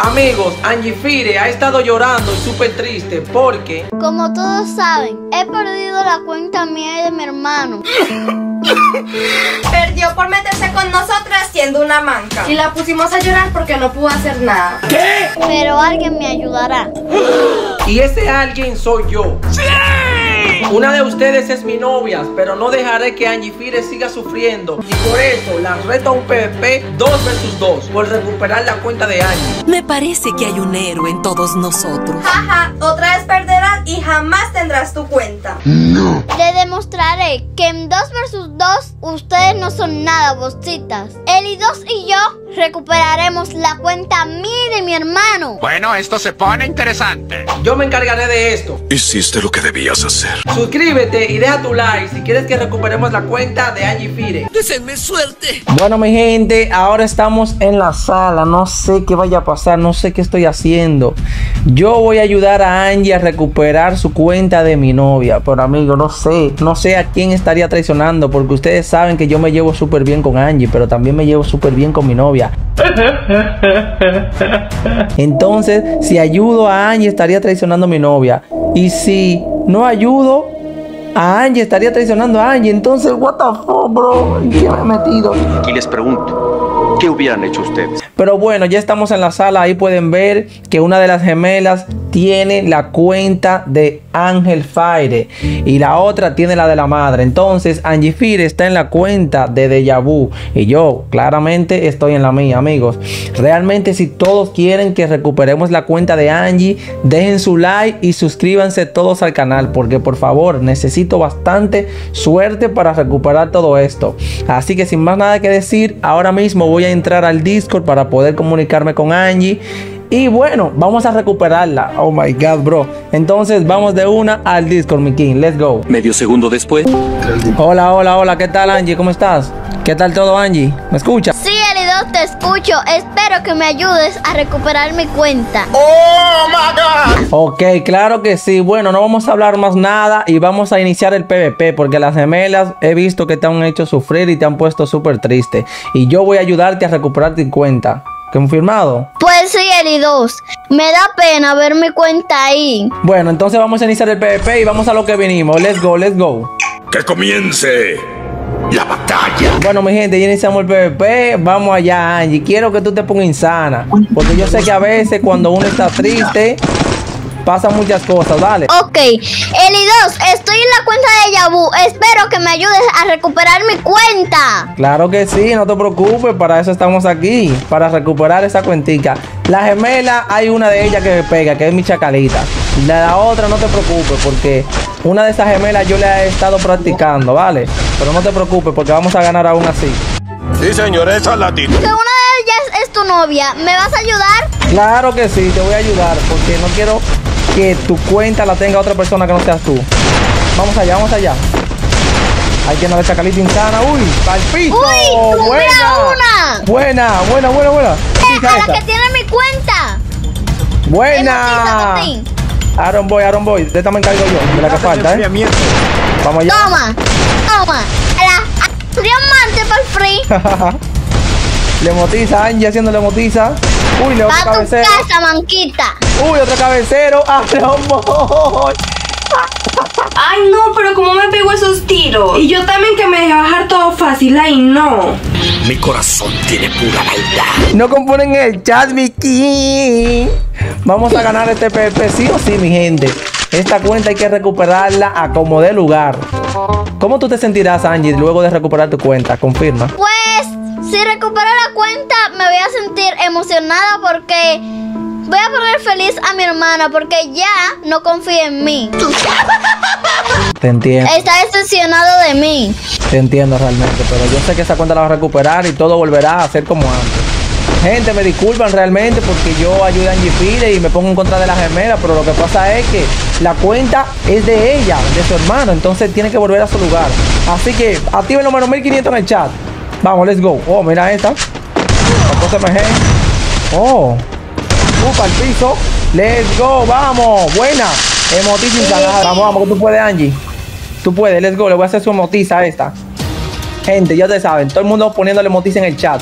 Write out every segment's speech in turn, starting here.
Amigos, Angie Fire ha estado llorando y súper triste porque, como todos saben, he perdido la cuenta mía y de mi hermano. Perdió por meterse con nosotras siendo una manca. Y la pusimos a llorar porque no pudo hacer nada. ¿Qué? Pero alguien me ayudará. Y ese alguien soy yo. ¡Sí! Una de ustedes es mi novia, pero no dejaré que Angie Fire siga sufriendo. Y por eso las reto a un PVP 2 vs 2 por recuperar la cuenta de Angie. Me parece que hay un héroe en todos nosotros. Jaja, otra vez perderás y jamás tendrás tu cuenta. No. Le demostraré que en 2 vs 2 ustedes no son nada, bolsitas. Ely2 y yo recuperaremos la cuenta mía y de mi hermano. Bueno, esto se pone interesante. Yo me encargaré de esto. Hiciste lo que debías hacer. Suscríbete y deja tu like si quieres que recuperemos la cuenta de Angie Fire. ¡Déjenme suerte! Bueno, mi gente, ahora estamos en la sala. No sé qué vaya a pasar, no sé qué estoy haciendo. Yo voy a ayudar a Angie a recuperar su cuenta de mi novia. Pero, amigo, no sé a quién estaría traicionando, porque ustedes saben que yo me llevo súper bien con Angie, pero también me llevo súper bien con mi novia. Entonces, si ayudo a Angie, estaría traicionando a mi novia. Y si no ayudo a Angie, estaría traicionando a Angie. Entonces, what the fuck, bro, ¿en qué me he metido? Y les pregunto, ¿qué hubieran hecho ustedes? Pero bueno, ya estamos en la sala. Ahí pueden ver que una de las gemelas tiene la cuenta de Angie Fire y la otra tiene la de la madre. Entonces, Angie Fire está en la cuenta de Deja Vu y yo claramente estoy en la mía, amigos. Realmente, si todos quieren que recuperemos la cuenta de Angie, dejen su like y suscríbanse todos al canal, porque por favor, necesito bastante suerte para recuperar todo esto. Así que sin más nada que decir, ahora mismo voy a entrar al Discord para poder comunicarme con Angie. Y bueno, vamos a recuperarla. Oh my god, bro. Entonces vamos de una al Discord, mi king. Let's go. Medio segundo después. Hola, hola, hola. ¿Qué tal, Angie? ¿Cómo estás? ¿Qué tal todo, Angie? ¿Me escuchas? Sí, Ely2, te escucho. Espero que me ayudes a recuperar mi cuenta. Oh my god. Ok, claro que sí. Bueno, no vamos a hablar más nada y vamos a iniciar el PvP, porque las gemelas he visto que te han hecho sufrir y te han puesto súper triste. Y yo voy a ayudarte a recuperar tu cuenta. ¿Confirmado? Pues sí, Ely2. Me da pena ver mi cuenta ahí. Bueno, entonces vamos a iniciar el PvP y vamos a lo que vinimos. Let's go, let's go. ¡Que comience la batalla! Bueno, mi gente, ya iniciamos el PvP. Vamos allá, Angie. Quiero que tú te pongas insana, porque yo sé que a veces cuando uno está triste pasan muchas cosas, dale. Ok, Ely2, estoy en la cuenta de Yabu. Espero que me ayudes a recuperar mi cuenta. Claro que sí, no te preocupes. Para eso estamos aquí, para recuperar esa cuentica. La gemela, hay una de ellas que me pega, que es mi chacalita. La otra no te preocupes, porque una de esas gemelas yo le he estado practicando, vale. Pero no te preocupes, porque vamos a ganar aún así. Sí, señor, esa es la tita. Una de ellas es tu novia, ¿me vas a ayudar? Claro que sí, te voy a ayudar, porque no quiero que tu cuenta la tenga otra persona que no seas tú. Vamos allá, vamos allá. Hay que no chacalita insana. ¡Uy! ¡Palpito! ¡Uy! ¡Buena! ¡Buena! ¡Buena, buena, buena! ¡A la que tiene mi cuenta! ¡Buena! Aaron Boy, de esta me encargo yo, de la que falta, ¿eh? Vamos allá. ¡Toma! ¡Toma! ¡A la diamante para el free! Le motiza, Angie haciéndole motiza. Uy, le otro cabecero. Va a tu casa, manquita. Uy, otro cabecero. ¡Arombo! Ay, no, pero cómo me pegó esos tiros. Y yo también, que me dejé bajar todo fácil. Ay, no. Mi corazón tiene pura maldad. No componen el chat, Vicky. Vamos a ganar este PvP sí o sí, mi gente. Esta cuenta hay que recuperarla a como dé lugar. ¿Cómo tú te sentirás, Angie, luego de recuperar tu cuenta? Confirma. Pues, si recupero la cuenta, me voy a sentir emocionada, porque voy a poner feliz a mi hermana, porque ya no confía en mí. Te entiendo. Está decepcionado de mí. Te entiendo realmente, pero yo sé que esa cuenta la vas a recuperar y todo volverá a ser como antes. Gente, me disculpan realmente, porque yo ayudo a Angie Fire y me pongo en contra de las gemelas, pero lo que pasa es que la cuenta es de ella, de su hermano, entonces tiene que volver a su lugar. Así que activen los menos 1500 en el chat. Vamos, let's go. Oh, mira esta. Oh. Upa al piso. Let's go. Vamos. Buena. Emotiza instalada. Vamos, vamos, que tú puedes, Angie. Tú puedes, let's go. Le voy a hacer su emotiza a esta. Gente, ya te saben. Todo el mundo poniéndole emotiza en el chat.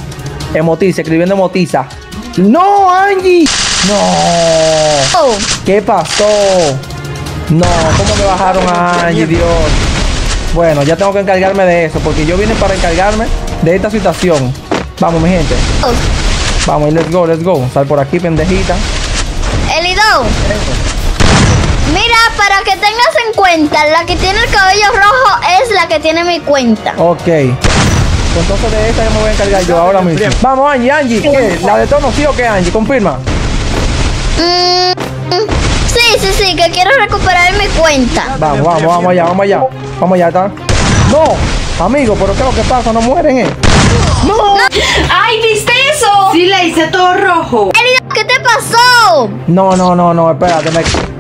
Emotiza, escribiendo emotiza. ¡No, Angie! ¡No! Oh. ¿Qué pasó? No, ¿cómo me bajaron a Angie, Dios? Bueno, ya tengo que encargarme de eso, porque yo vine para encargarme de esta situación. Vamos, mi gente. Oh. Vamos, y let's go. Sal por aquí, pendejita. Ely2. Mira, para que tengas en cuenta, la que tiene el cabello rojo es la que tiene mi cuenta. Ok. Entonces de esta ya me voy a encargar yo ahora mismo. Bien. Vamos, Angie, ¿qué? ¿La de tono sí o qué, Angie? Confirma. Sí, que quiero recuperar mi cuenta. Vamos allá, ¿está? ¡No! Amigo, pero ¿qué es lo que pasa? No mueren, ¿eh? ¡No! ¡Ay, viste eso! Sí, le hice todo rojo. ¿Qué te pasó? No, espérate,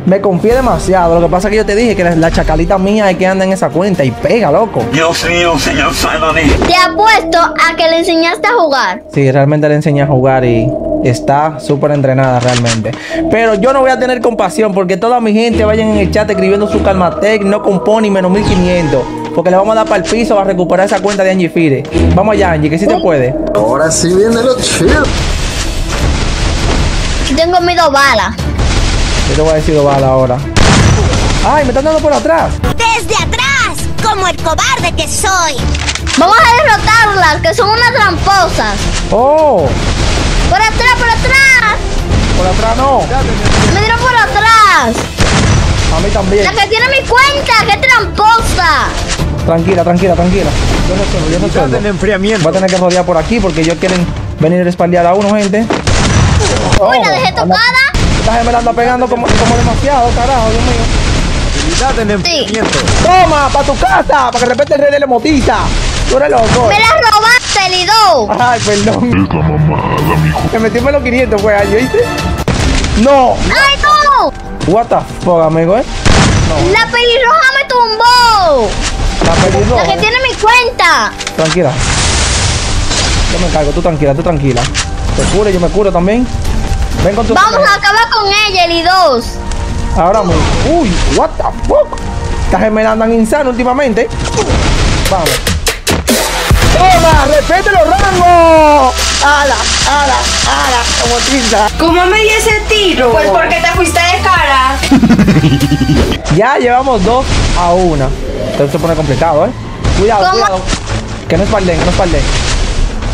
me confié demasiado. Lo que pasa es que yo te dije que la chacalita mía es que anda en esa cuenta y pega, loco. Dios mío, señor Salvador. Te apuesto a que le enseñaste a jugar. Sí, realmente le enseñé a jugar y está súper entrenada realmente. Pero yo no voy a tener compasión porque toda mi gente vayan en el chat escribiendo su calmatec, no compone y menos 1500. Porque le vamos a dar para el piso a recuperar esa cuenta de Angie Fire. Vamos allá, Angie, que sí te puede. Ahora sí viene lo chido. Tengo mi 2 balas. Yo te voy a decir 2 balas ahora. ¡Ay, me están dando por atrás! ¡Desde atrás! ¡Como el cobarde que soy! Vamos a derrotarlas, que son unas tramposas. ¡Oh! ¡Por atrás, por atrás! ¡Por atrás no! ¡Me dieron por atrás! A mí también. ¡La que tiene mi cuenta! ¡Qué tramposa! Tranquila. Yo no sé. Voy a tener que rodear por aquí porque ellos quieren venir a respaldear a uno, gente. Uy, la dejé tocada. Esta gente me la anda pegando como demasiado, carajo, Dios mío. Sí. Toma, para tu casa, para que de repente el rey de la motiza. Tú eres loco. Me la robaste, Ely2. Ay, perdón. Me metí en los 500, güey, ¿yo hice? No. Ay, no. What the fuck, amigo, No. La pelirroja me tumbó. La pelirroja. La que tiene mi cuenta. Tranquila. Yo me encargo, tú tranquila. Te cure, yo me curo también. Ven con tu... Vamos a acabar con ella, Ely2. Ahora mismo. Uy, what the fuck. Estas gemelas andan insano últimamente. Vamos. ¡Toma! ¡Respete los rangos! ¡Ala! Como tinta. ¿Cómo me di ese tiro? Pues porque te fuiste de cara. Ya llevamos 2-1. Esto se pone complicado, ¿eh? Cuidado. Que no espalden.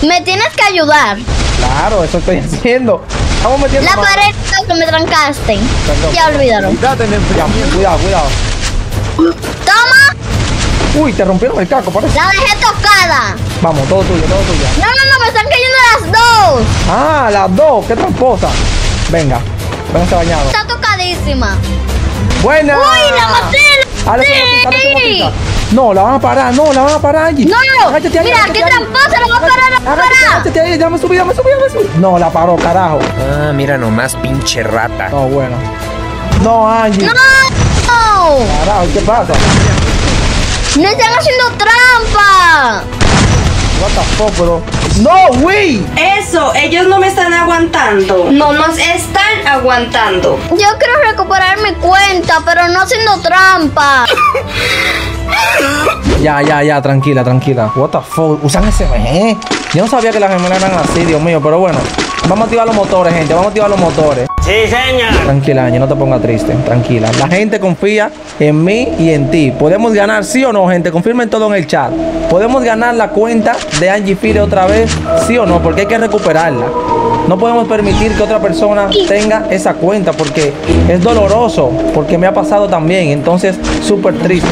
Me tienes que ayudar. Claro, eso estoy haciendo. Estamos metiendo la pared que me trancaste. Perdón, ya olvidaron. Cuidado. Toma. Uy, te rompieron el caco, parece. La dejé tocada. Vamos, todo tuyo. No, me están cayendo las 2. Ah, las 2, qué tramposa. Venga, bañado. Está tocadísima. Buena. Uy, la maté. Sí. No, la van a parar allí. No. Agáchate ahí, mira, qué tramposa, la van a parar. Agáchate ahí, déjame subir. No, la paró, carajo. Ah, mira nomás, pinche rata. No, bueno. No, Angie. No. Carajo, ¿qué pasa? No están haciendo trampa. What the fuck, bro. No, wey. Eso, ellos no me están aguantando. No nos están aguantando. Yo quiero recuperar mi cuenta, pero no haciendo trampa. Ya, tranquila. What the fuck, usan SMG. Yo no sabía que las gemelas eran así, Dios mío, pero bueno. Vamos a activar los motores, gente, Sí, señor. Tranquila, Angie, no te pongas triste, tranquila. La gente confía en mí y en ti. ¿Podemos ganar, sí o no, gente? Confirmen todo en el chat. ¿Podemos ganar la cuenta de Angie Fire otra vez, sí o no? Porque hay que recuperarla. No podemos permitir que otra persona tenga esa cuenta porque es doloroso, porque me ha pasado también, entonces súper triste.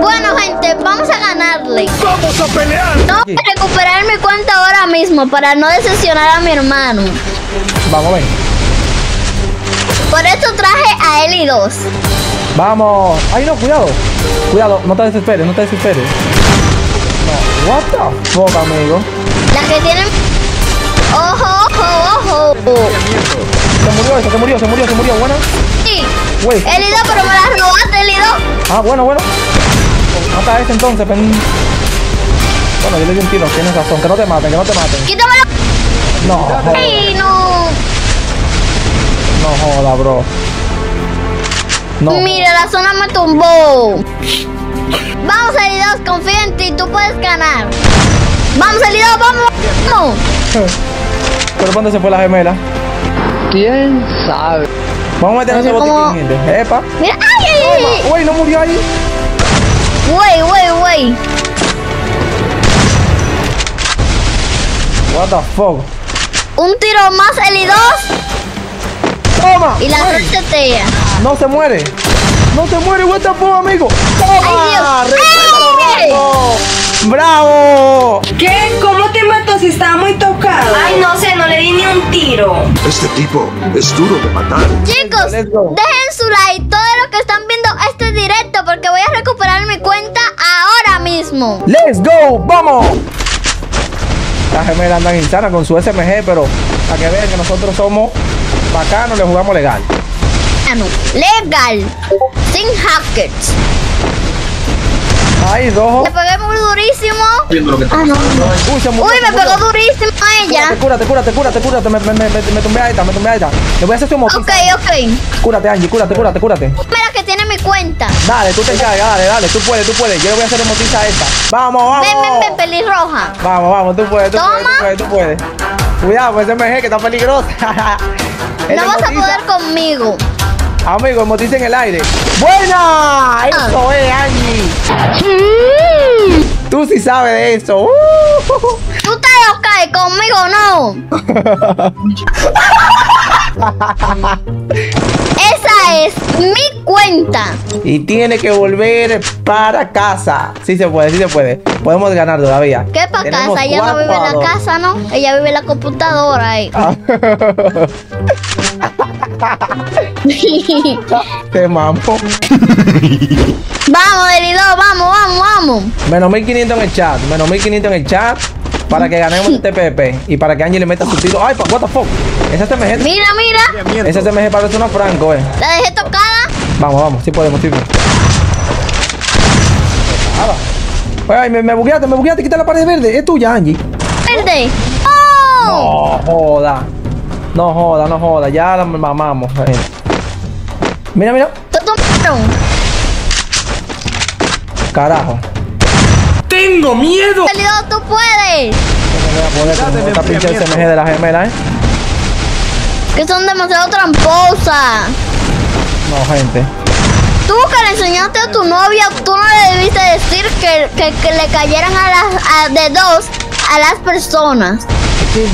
Bueno, gente, vamos a ganarle. ¡Vamos a pelear! Tengo que recuperar mi cuenta ahora mismo para no decepcionar a mi hermano. Vamos, ven. Por esto traje a Ely2. Vamos. Ay, no, cuidado, no te desesperes. No. What the fuck, amigo. La que tienen... Ojo. Se murió, buena. Sí. Wey. Ely2, pero me la robaste, Ely2. Ah, bueno. Mata a este entonces, pen. Bueno, yo le di un tiro, tienes razón. Que no te maten. ¡Quítamelo! No. ¡Ay, no! No joda, bro. No. Mira, la zona me tumbó. Vamos, Ely2, confía en ti, tú puedes ganar. Vamos, Ely2, vamos. Pero ¿dónde se fue la gemela? ¿Quién sabe? Vamos a meter ese botiquín, como... gente. Epa. Mira, ay, ay, ay. Uy, no murió ahí. Wey, wey, wey. What the fuck. Un tiro más, Ely2. Toma. Y la resetea. No se muere. No se muere, what the fuck, amigo. Toma. Ay, Dios. Ay. ¡Bravo! ¿Qué? ¿Cómo te mató si estaba muy tocado? Ay, no sé, no le di ni un tiro. Este tipo es duro de matar. Chicos, dejen su like, todo lo que están viendo este directo, porque voy a recuperar mi cuenta ahora mismo. ¡Let's go! ¡Vamos! Las gemelas andan insanas con su SMG, pero para que vean que nosotros somos bacanos, le jugamos legal. Ah, no. Legal. Sin hackers. Ay, dos. Le pegué muy durísimo. Ah, no. Uy, me pegó durísimo a ella. Cúrate, cúrate, cúrate, cúrate. Me tumbé a esta, me tumbé a esta. Te voy a hacer tu motivo. Ok, ok. Cúrate, Angie, cúrate, cúrate, cúrate. Mira que tiene mi cuenta. Dale, tú te encargas, dale, dale. Tú puedes, tú puedes. Yo le voy a hacer motivo a esta. Vamos, vamos. Ven, ven, ven, pelirroja. Vamos, vamos, tú puedes, tú puedes, tú puedes, tú puedes. Cuidado, pues SMG que está peligrosa. No vas a poder conmigo. Amigo, motiza en el aire. ¡Buena! Eso es, Angie. Tú sí sabes de eso. Tú te los caes, conmigo no. Esa es mi cuenta. Y tiene que volver para casa. Sí se puede, sí se puede. Podemos ganar todavía. ¿Qué para casa? Ella no vive en la casa, ¿no? Ella vive en la computadora ahí. Te mampo. Vamos, Ely2, vamos, vamos, vamos. Menos 1500 en el chat. Menos 1500 en el chat. Para que ganemos el TPP. Y para que Angie le meta su tiro. Ay, what the fuck. Esa SMG. Mira, mira. Esa SMG parece una Franco, La dejé tocada. Vamos, vamos. Sí podemos, sí. Ay, me bugueaste, me bugueaste. Quita la pared verde. Es tuya, Angie. Verde. Oh. No joda. No joda, no joda, ya la mamamos. Mira, mira. Carajo. Tengo miedo. Ely2, tú puedes. Me voy a poner esta pinche SMG de las gemelas, que son demasiado tramposas. No, gente. Tú que le enseñaste a tu novia, tú no le debiste decir que le cayeran a las personas.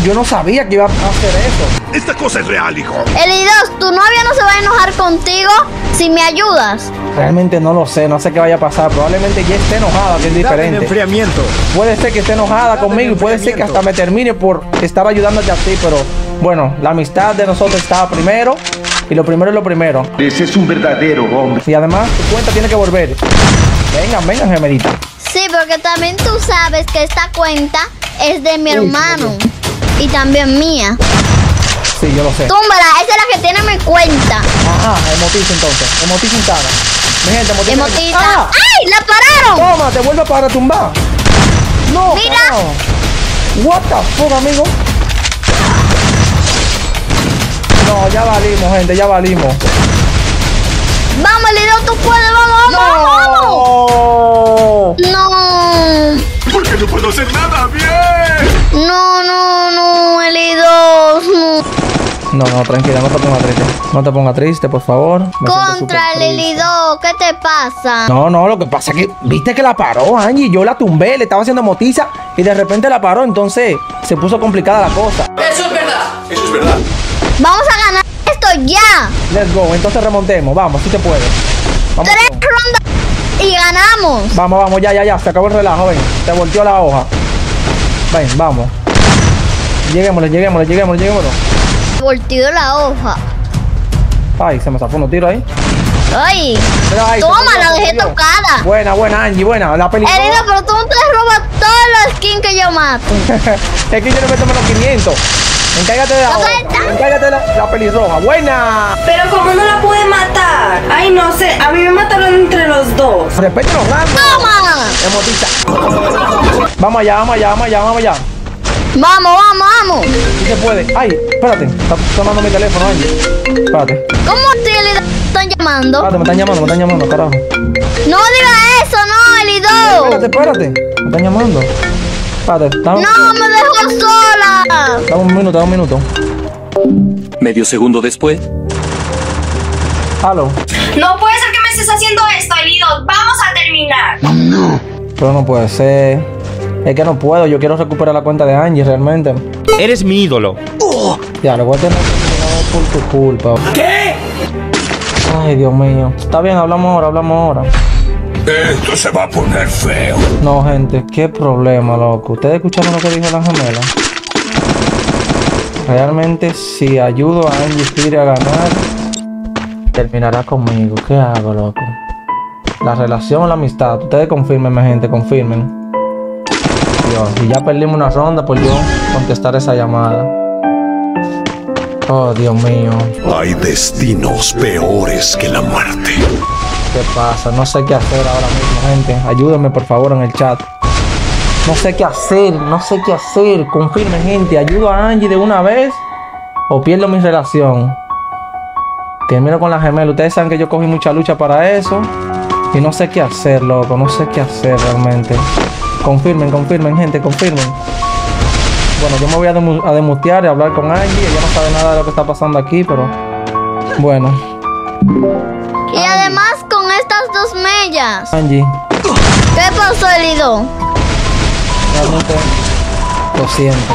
Yo no sabía que iba a hacer eso. Esta cosa es real, hijo. Ely2, tu novia no se va a enojar contigo si me ayudas. Realmente no lo sé, no sé qué vaya a pasar. Probablemente ya esté enojada, que es diferente. Enfriamiento. Puede ser que esté enojada conmigo y puede ser que hasta me termine por estar ayudándote a ti, pero bueno, la amistad de nosotros estaba primero y lo primero es lo primero. Ese es un verdadero hombre. Y además, tu cuenta tiene que volver. Venga, venga, gemelita. Sí, porque también tú sabes que esta cuenta es de mi hermano. Y también mía. Sí, yo lo sé. Túmbala, esa es la que tiene mi cuenta. Ajá, emotiza entonces. Emotiza en cara. Mi gente, emotiza. Emotiza. ¡Ah! ¡Ay! ¡La pararon! Toma, te vuelvo para tumbar. No, mira. Carajo. What the fuck, amigo. No, ya valimos, gente, ya valimos. Vamos, Ely2, tú puedes, vamos, vamos, no. Vamos. No. Porque no puedo hacer nada bien. No, no, no, Ely2, no. No, no, tranquila, no te pongas triste. No te pongas triste, por favor. Contra Ely2, ¿qué te pasa? No, no, lo que pasa es que viste que la paró, Angie. Yo la tumbé, le estaba haciendo motiza y de repente la paró, entonces se puso complicada la cosa. Eso es verdad. Eso es verdad. Vamos a ganar esto ya. Let's go, entonces remontemos, vamos, si te puedes. Vamos. 3 rondas. Y ganamos. Vamos, vamos, ya, ya, ya. Se acabó el relajo, ven. Te volteó la hoja. Ven, vamos. Lleguémosle, lleguémosle, lleguémosle, lleguémosle. Volteó la hoja. Ay, se me zafó unos tiros ahí. Ay. Pero, ay, toma, la dejé tocada. Buena, buena, Angie, buena. La película. Ely2, pero tú no te robas todas las skins que yo mato. Es que yo no me tomo los 500. Encárgate de la hoja. Encárgate de la pelirroja. ¡Buena! Pero como no la pude matar. Ay, no sé. A mí me mataron entre los dos. Respeta los rangos. ¡Toma! Emotiza. Vamos allá, vamos allá, vamos allá, vamos allá. Vamos, vamos, vamos. Sí se puede. Ay, espérate. Está sonando mi teléfono, Angie. Espérate. ¿Cómo están llamando? Espérate, me están llamando, carajo. No digas eso, no, Ely2. Espérate, espérate. Me están llamando. Espérate, estamos... No, me dejó sola. Dame un minuto, dame un minuto. Medio segundo después. Aló. No puede ser que me estés haciendo esto, Ely2. Vamos a terminar. No. Pero no puede ser. Es que no puedo. Yo quiero recuperar la cuenta de Angie realmente. Eres mi ídolo. Ya, lo voy a tener por tu culpa. ¿Qué? Ay, Dios mío. Está bien, hablamos ahora, Esto se va a poner feo. No, gente. Qué problema, loco. ¿Ustedes escucharon lo que dijo la gemela? Realmente, si ayudo a Angie Fire a ganar, terminará conmigo. ¿Qué hago, loco? La relación o la amistad. Ustedes confirmenme, gente, confirmen. Dios, y ya perdimos una ronda por yo contestar esa llamada. Oh, Dios mío. Hay destinos peores que la muerte. ¿Qué pasa? No sé qué hacer ahora mismo, gente. Ayúdenme, por favor, en el chat. No sé qué hacer, Confirme, gente. ¿Ayudo a Angie de una vez o pierdo mi relación? Termino con la gemela. Ustedes saben que yo cogí mucha lucha para eso. Y no sé qué hacer, loco. No sé qué hacer realmente. Confirmen, gente, Bueno, yo me voy a demutear y hablar con Angie. Ella no sabe nada de lo que está pasando aquí, pero... bueno. Y Angie, además con estas dos mellas. Angie. ¿Qué pasó, Ely2? Realmente lo siento.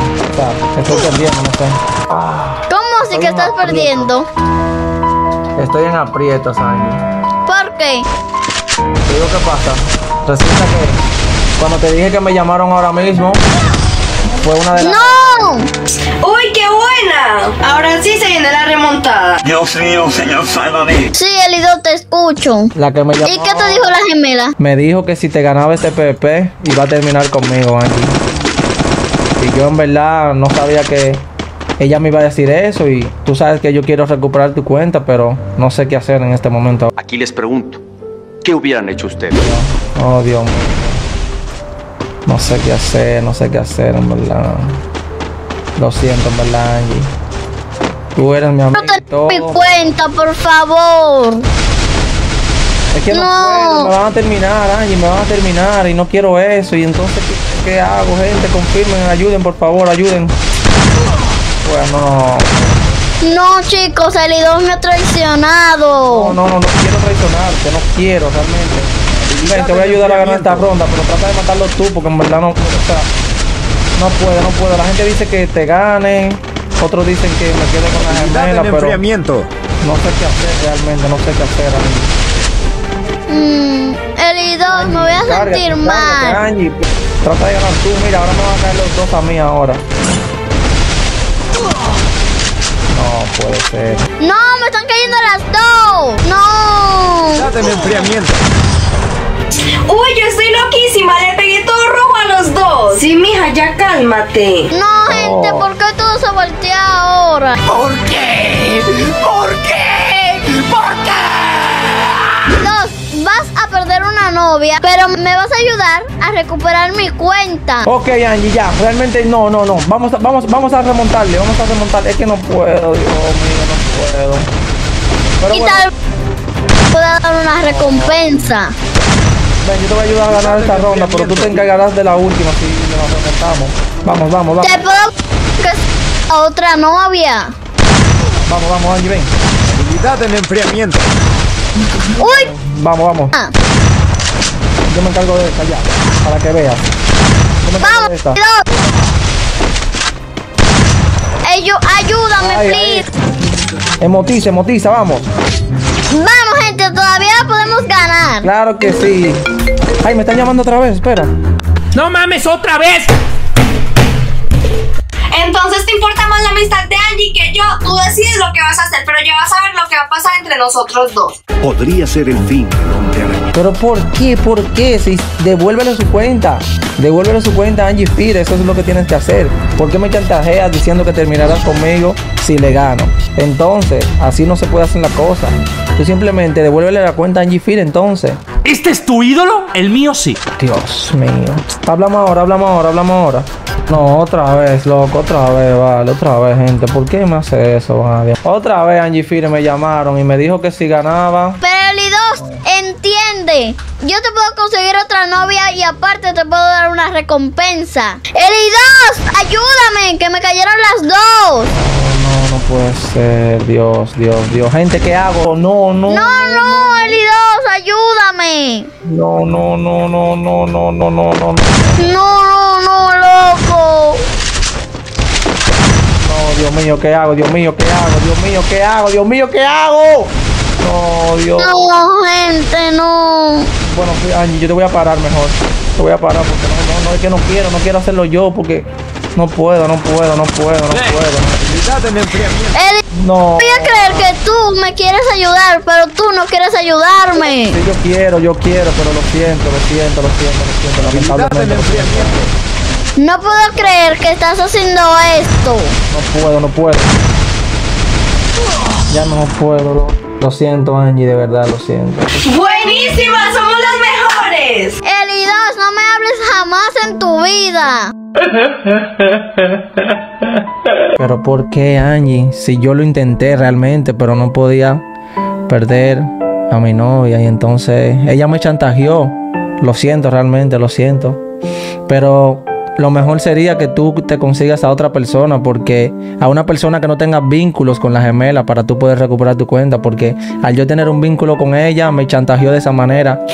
Estoy perdiendo, no sé. ¿Cómo así que estás perdiendo? Estoy en aprietos, Angie. ¿Por qué? Te digo qué pasa. Resulta que... cuando te dije que me llamaron ahora mismo, fue una de las... ¡No! ¡Uy, qué buena! Ahora sí se viene la remontada. Dios mío, señor, sálvame. Sí, Ely2, te escucho. La que me llamó... ¿Y qué te dijo la gemela? Me dijo que si te ganaba este PVP, iba a terminar conmigo, Angie. Y yo en verdad no sabía que ella me iba a decir eso. Y tú sabes que yo quiero recuperar tu cuenta, pero no sé qué hacer en este momento. Aquí les pregunto, ¿qué hubieran hecho ustedes? Oh, Dios mío. No sé qué hacer, en verdad. Lo siento, en verdad, Angie. Tú eres mi amigo. No te mi cuenta, por favor. Es que no, puedo, me van a terminar, Angie, y no quiero eso. Y entonces, ¿qué hago, gente? Confirmen, ayuden, por favor, ayuden. Bueno. No, chicos, Ely2 me ha traicionado. No, quiero traicionarte, no quiero realmente. Ven, te voy a ayudar a ganar esta ronda, pero trata de matarlo tú, porque en verdad no, no puedo. La gente dice que te gane, otros dicen que me quede con la gemela, pero no sé qué hacer realmente, Ely2, me voy a sentir mal. Angie, trata de ganar tú, mira, ahora me van a caer los dos a mí ahora. No puede ser. No, me están cayendo las dos. No. Date mi enfriamiento. Uy, yo estoy loquísima, le pegué todo rojo a los dos. Sí, mija, ya cálmate. No, gente, ¿por qué todo se voltea ahora? ¿Por qué? Dos, vas a perder una novia, pero me vas a ayudar a recuperar mi cuenta. Ok, Angie, ya, realmente no. Vamos a remontarle, Es que no puedo, Dios mío, no puedo. Pero bueno, tal vez pueda dar una recompensa. Ven, yo te voy a ayudar a ganar esta ronda, pero tú te encargarás de la última si nos remontamos. Vamos. Te puedo a otra novia. Vamos, Angie, ven. Habilidad en enfriamiento. ¡Uy! Vamos. Yo me encargo de esta ya, para que veas. ¡Vamos! Ellos, ayúdame, please. Emotiza, vamos. Vamos, gente, todavía podemos ganar. Claro que sí. Ay, me están llamando otra vez, espera. ¡No mames, otra vez! Entonces te importa más la amistad de Angie que yo. Tú decides lo que vas a hacer, pero ya vas a ver lo que va a pasar entre nosotros dos. Podría ser el fin. Pero ¿por qué? Si devuélvele su cuenta. Devuélvele su cuenta a Angie Fire. Eso es lo que tienes que hacer. ¿Por qué me chantajeas diciendo que terminarás conmigo si le gano? Entonces, así no se puede hacer la cosa. Tú simplemente devuélvele la cuenta a Angie Fire, entonces. ¿Este es tu ídolo? El mío sí. Dios mío. Hablamos ahora. No, otra vez, loco, otra vez, gente. ¿Por qué me hace eso, Angie? Otra vez Angie Fire me llamaron y me dijo que si ganaba... Pero Ely2, entiende. Yo te puedo conseguir otra novia y aparte te puedo dar una recompensa. Ely2, ayúdame, que me cayeron las dos. No puede ser. Dios. Gente, ¿qué hago? No, Ely2, ayúdame. No, loco. No, Dios mío, ¿qué hago? No, Dios. No, gente, no. Bueno, Angie, yo te voy a parar mejor. Te voy a parar porque no, es que no quiero hacerlo yo porque no puedo. No. Voy a creer que tú me quieres ayudar, pero tú no quieres ayudarme. Sí, yo quiero, pero lo siento, lamentablemente. No puedo creer que estás haciendo esto. No puedo. Ya no puedo, Lo siento, Angie, de verdad, lo siento. ¡Buenísimas! ¡Somos las mejores! Ely2, no me hables jamás en tu vida. Pero ¿por qué, Angie? Si yo lo intenté realmente, pero no podía perder a mi novia. Y entonces ella me chantajeó. Lo siento, realmente, lo siento. Pero lo mejor sería que tú te consigas a otra persona, porque a una persona que no tenga vínculos con la gemela, para tú poder recuperar tu cuenta, porque al yo tener un vínculo con ella me chantajeó de esa manera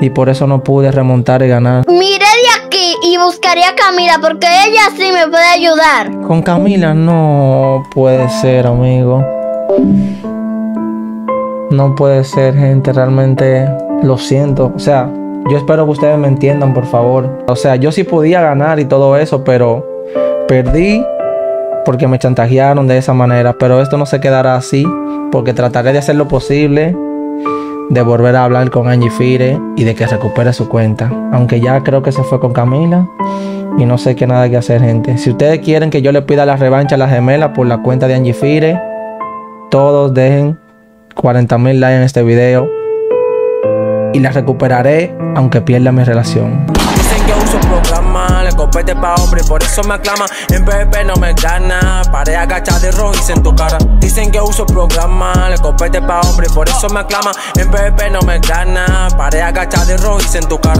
y por eso no pude remontar y ganar. Miré de aquí y buscaría a Camila, porque ella sí me puede ayudar. Con Camila no puede ser, amigo. No puede ser, gente, realmente lo siento. O sea, yo espero que ustedes me entiendan, por favor. O sea, yo sí podía ganar y todo eso, pero perdí porque me chantajearon de esa manera. Pero esto no se quedará así, porque trataré de hacer lo posible de volver a hablar con Angie Fire y de que recupere su cuenta. Aunque ya creo que se fue con Camila y no sé qué nada que hacer, gente. Si ustedes quieren que yo le pida la revancha a la gemela por la cuenta de Angie Fire, todos dejen 40.000 likes en este video. Y la recuperaré aunque pierda mi relación. Dicen que uso un programa, le copete pa' hombre, por eso me aclama. En PVP no me gana, paré agachado y rojiza en tu cara. Dicen que uso programa, le copete pa' hombre, por eso me aclama. En PVP no me gana, paré agachado y rojiza en tu cara.